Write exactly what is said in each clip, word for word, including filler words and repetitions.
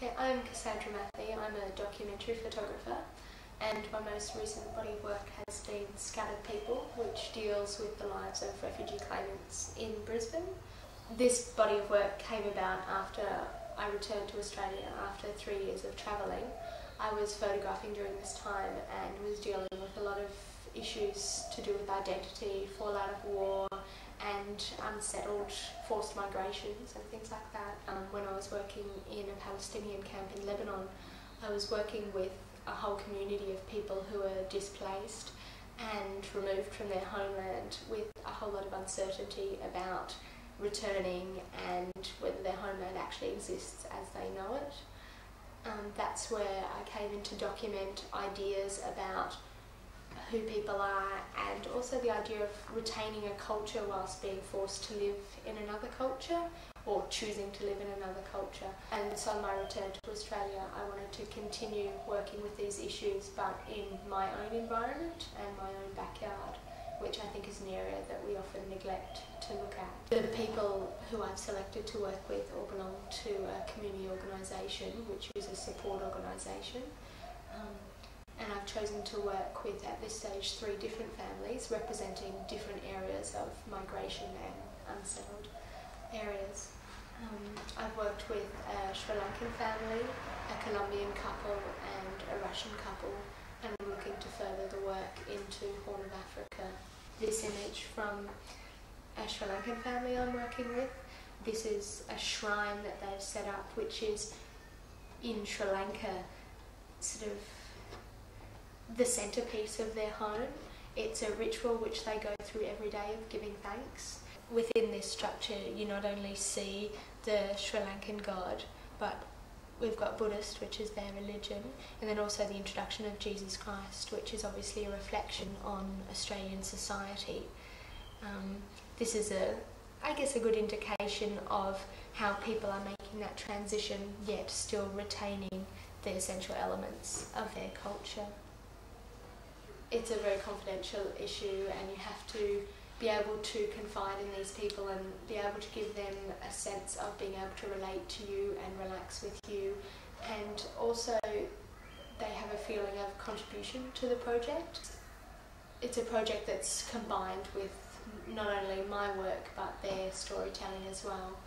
Yeah, I'm Cassandra Mathie. I'm a documentary photographer, and my most recent body of work has been Scattered People, which deals with the lives of refugee claimants in Brisbane. This body of work came about after I returned to Australia after three years of travelling. I was photographing during this time and was dealing with a lot of issues to do with identity, fallout of war and unsettled forced migrations and things like that. Um, when I was working in a Palestinian camp in Lebanon, I was working with a whole community of people who are displaced and removed from their homeland with a whole lot of uncertainty about returning and whether their homeland actually exists as they know it. Um, that's where I came in to document ideas about who people are and also the idea of retaining a culture whilst being forced to live in another culture or choosing to live in another culture. And so on my return to Australia I wanted to continue working with these issues but in my own environment and my own backyard, which I think is an area that we often neglect to look at. The people who I've selected to work with all belong to a community organisation which is a support organisation. Um, and I've chosen to work with, at this stage, three different families representing different areas of migration and unsettled areas. Um, I've worked with a Sri Lankan family, a Colombian couple and a Russian couple, and I'm looking to further the work into Horn of Africa. This image from a Sri Lankan family I'm working with, this is a shrine that they've set up which is in Sri Lanka, sort of the centrepiece of their home. It's a ritual which they go through every day of giving thanks. Within this structure you not only see the Sri Lankan god, but we've got Buddhist, which is their religion, and then also the introduction of Jesus Christ, which is obviously a reflection on Australian society. Um, this is a, I guess, a good indication of how people are making that transition yet still retaining the essential elements of their culture. It's a very confidential issue and you have to be able to confide in these people and be able to give them a sense of being able to relate to you and relax with you, and also they have a feeling of contribution to the project. It's a project that's combined with not only my work but their storytelling as well,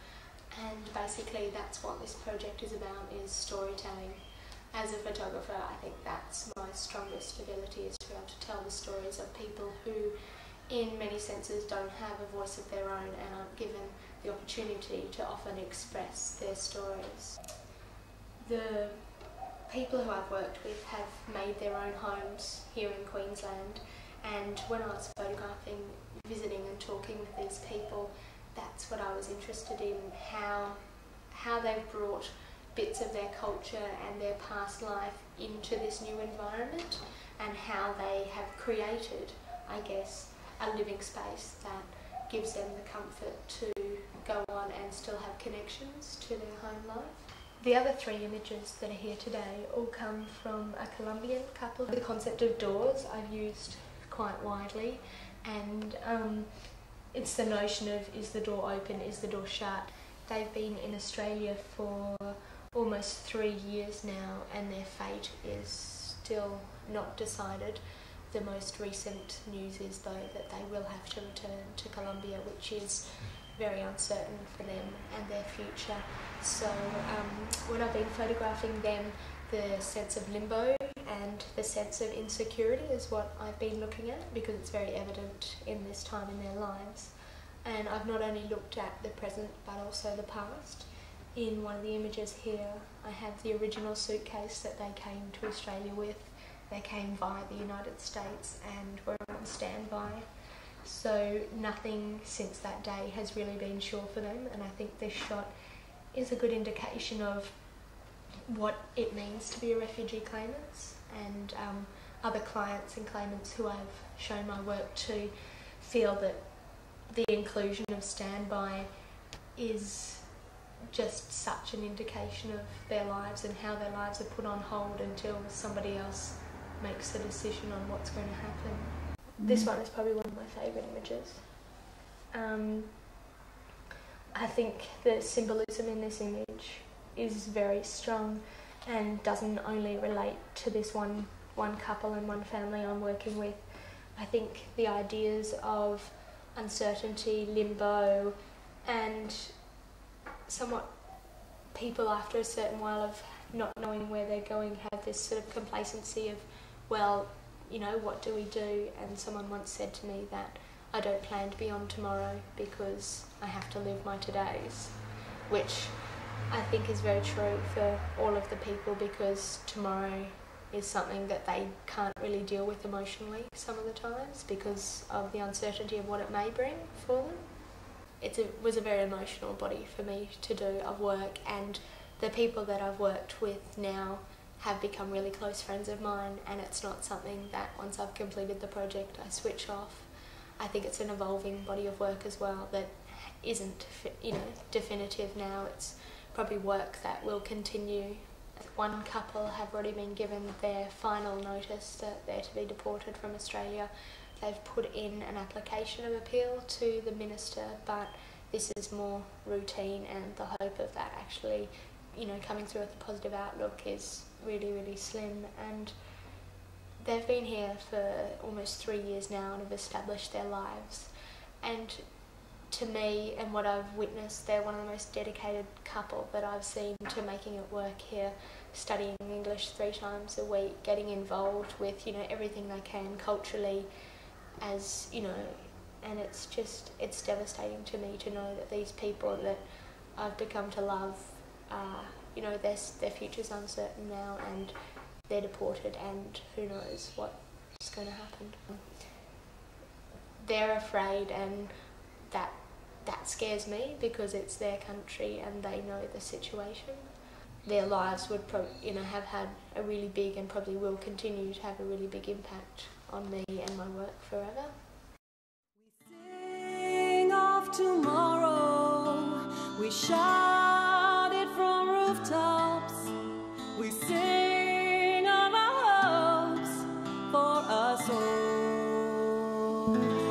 and basically that's what this project is about, is storytelling. As a photographer, I think that's my strongest ability, is to be able to tell the stories of people who in many senses don't have a voice of their own and aren't given the opportunity to often express their stories. The people who I've worked with have made their own homes here in Queensland, and when I was photographing, visiting and talking with these people, that's what I was interested in, how, how they've brought bits of their culture and their past life into this new environment, and how they have created, I guess, a living space that gives them the comfort to go on and still have connections to their home life. The other three images that are here today all come from a Colombian couple. The concept of doors I've used quite widely, and um, it's the notion of, is the door open, is the door shut? They've been in Australia for almost three years now and their fate is still not decided. The most recent news is though that they will have to return to Colombia, which is very uncertain for them and their future. So um, when I've been photographing them, the sense of limbo and the sense of insecurity is what I've been looking at, because it's very evident in this time in their lives. And I've not only looked at the present but also the past. In one of the images here, I have the original suitcase that they came to Australia with. They came via the United States and were on standby. So nothing since that day has really been sure for them, and I think this shot is a good indication of what it means to be a refugee claimant. And um, other clients and claimants who I've shown my work to feel that the inclusion of standby is just such an indication of their lives and how their lives are put on hold until somebody else makes a decision on what's going to happen. Mm. This one is probably one of my favourite images. Um, I think the symbolism in this image is very strong and doesn't only relate to this one one couple and one family I'm working with. I think the ideas of uncertainty, limbo, and somewhat people after a certain while of not knowing where they're going have this sort of complacency of, well, you know, what do we do? And someone once said to me that I don't plan to be on tomorrow because I have to live my todays, which I think is very true for all of the people, because tomorrow is something that they can't really deal with emotionally some of the times because of the uncertainty of what it may bring for them. It's a, it was a very emotional body for me to do of work, and the people that I've worked with now have become really close friends of mine, and it's not something that once I've completed the project I switch off. I think it's an evolving body of work as well that isn't, you know, definitive now. It's probably work that will continue. One couple have already been given their final notice that they're to be deported from Australia. They've put in an application of appeal to the minister, but this is more routine, and the hope of that actually, you know, coming through with a positive outlook is really, really slim. And they've been here for almost three years now and have established their lives. And to me, and what I've witnessed, they're one of the most dedicated couple that I've seen to making it work here, studying English three times a week, getting involved with, you know, everything they can culturally, as, you know, and it's just, it's devastating to me to know that these people that I've become to love, Uh, you know, their, their future's uncertain now, and they're deported, and who knows what's going to happen. They're afraid, and that that scares me because it's their country and they know the situation. Their lives would pro you know, have had a really big, and probably will continue to have a really big impact on me and my work forever. We sing of tomorrow, we shall tops. We sing of our hopes for us all.